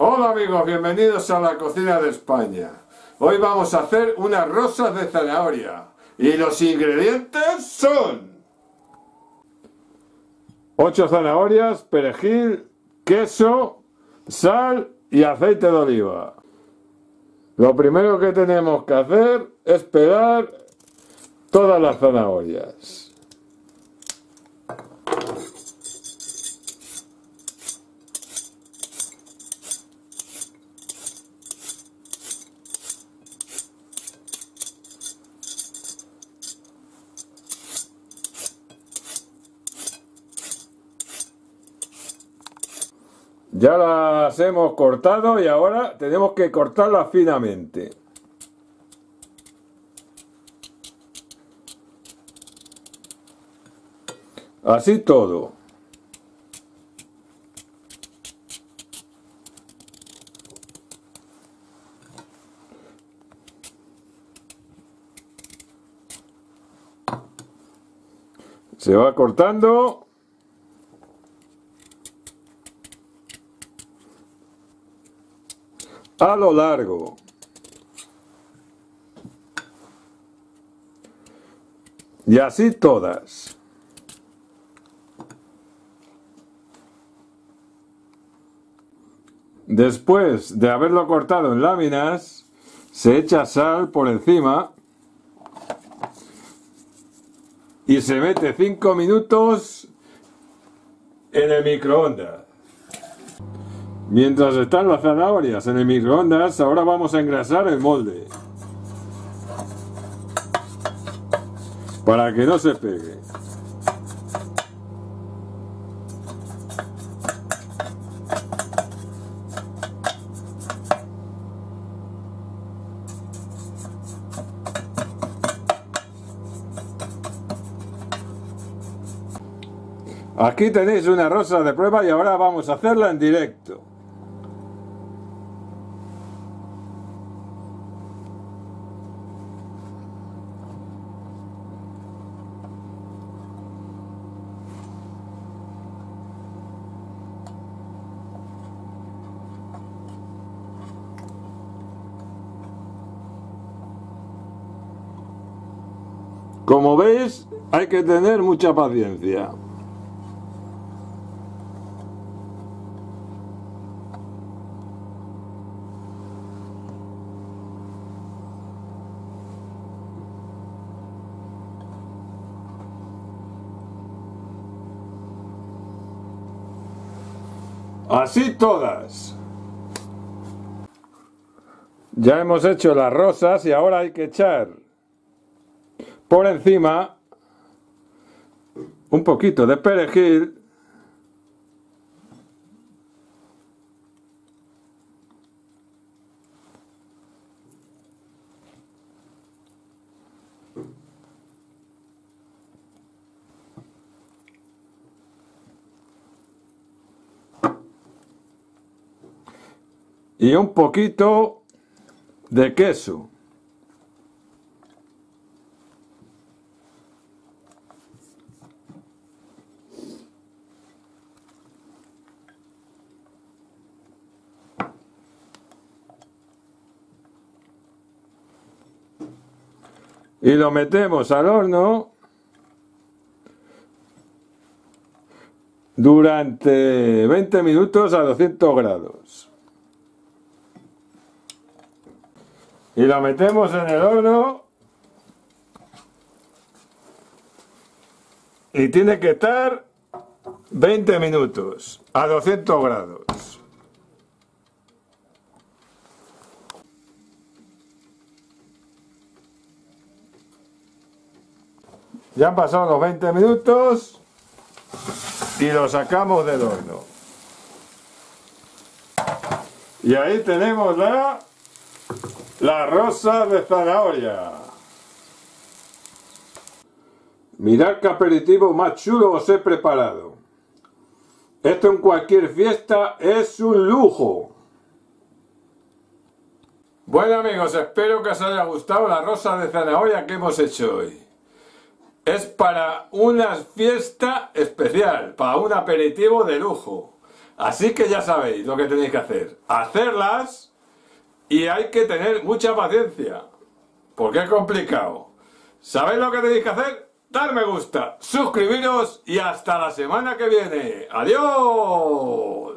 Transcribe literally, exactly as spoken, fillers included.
Hola amigos, bienvenidos a La Cocina de España. Hoy vamos a hacer unas rosas de zanahoria. Y los ingredientes son ocho zanahorias, perejil, queso, sal y aceite de oliva. Lo primero que tenemos que hacer es pelar todas las zanahorias. Ya las hemos cortado y ahora tenemos que cortarlas finamente. Así todo. Se va cortando. A lo largo. Y así todas. Después de haberlo cortado en láminas, se echa sal por encima y se mete cinco minutos en el microondas. Mientras están las zanahorias en el microondas, ahora vamos a engrasar el molde para que no se pegue. Aquí tenéis una rosa de prueba y ahora vamos a hacerla en directo. Como veis, hay que tener mucha paciencia. Así todas. Ya hemos hecho las rosas y ahora hay que echar por encima un poquito de perejil y un poquito de queso. Y lo metemos al horno durante veinte minutos a doscientos grados. Y la metemos en el horno y tiene que estar veinte minutos a doscientos grados. Ya han pasado los veinte minutos y lo sacamos del horno. Y ahí tenemos la, la rosa de zanahoria. Mirad qué aperitivo más chulo os he preparado. Esto en cualquier fiesta es un lujo. Bueno amigos, espero que os haya gustado la rosa de zanahoria que hemos hecho hoy. Es para una fiesta especial, para un aperitivo de lujo. Así que ya sabéis lo que tenéis que hacer, hacerlas, y hay que tener mucha paciencia, porque es complicado. ¿Sabéis lo que tenéis que hacer? Dar me gusta, suscribiros y hasta la semana que viene. ¡Adiós!